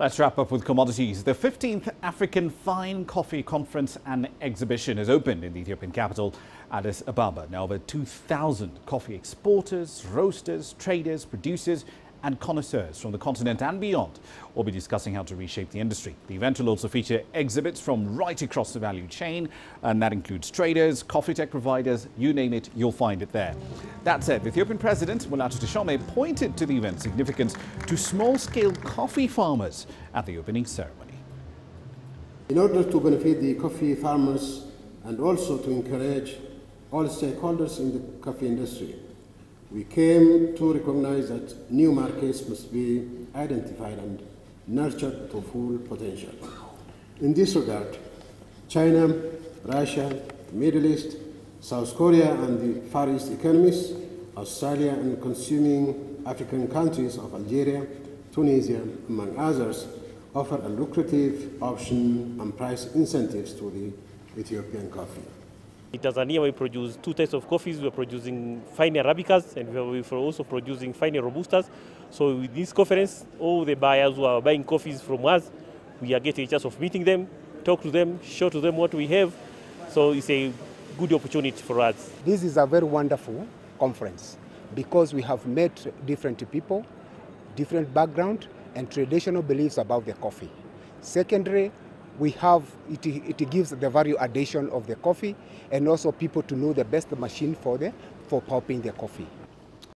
Let's wrap up with commodities. The 15th African Fine Coffee Conference and Exhibition has opened in the Ethiopian capital, Addis Ababa. Now over 2,000 coffee exporters, roasters, traders, producers and connoisseurs from the continent and beyond will be discussing how to reshape the industry. The event will also feature exhibits from right across the value chain, and that includes traders, coffee tech providers, you name it, you'll find it there. That said, the Ethiopian president, Mulatu Teshome, pointed to the event's significance to small-scale coffee farmers at the opening ceremony. In order to benefit the coffee farmers and also to encourage all stakeholders in the coffee industry, we came to recognize that new markets must be identified and nurtured to full potential. In this regard, China, Russia, the Middle East, South Korea and the Far East economies, Australia and consuming African countries of Algeria, Tunisia, among others, offer a lucrative option and price incentives to the Ethiopian coffee. In Tanzania, we produce two types of coffees. We are producing fine Arabicas and we are also producing fine Robustas. So with this conference, all the buyers who are buying coffees from us, we are getting a chance of meeting them, talk to them, show to them what we have. So it's a good opportunity for us. This is a very wonderful conference because we have met different people, different background and traditional beliefs about the coffee. Secondly, we have it gives the value addition of the coffee and also people to know the best machine for popping the coffee.